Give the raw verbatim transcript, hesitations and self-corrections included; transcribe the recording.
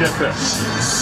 Get this.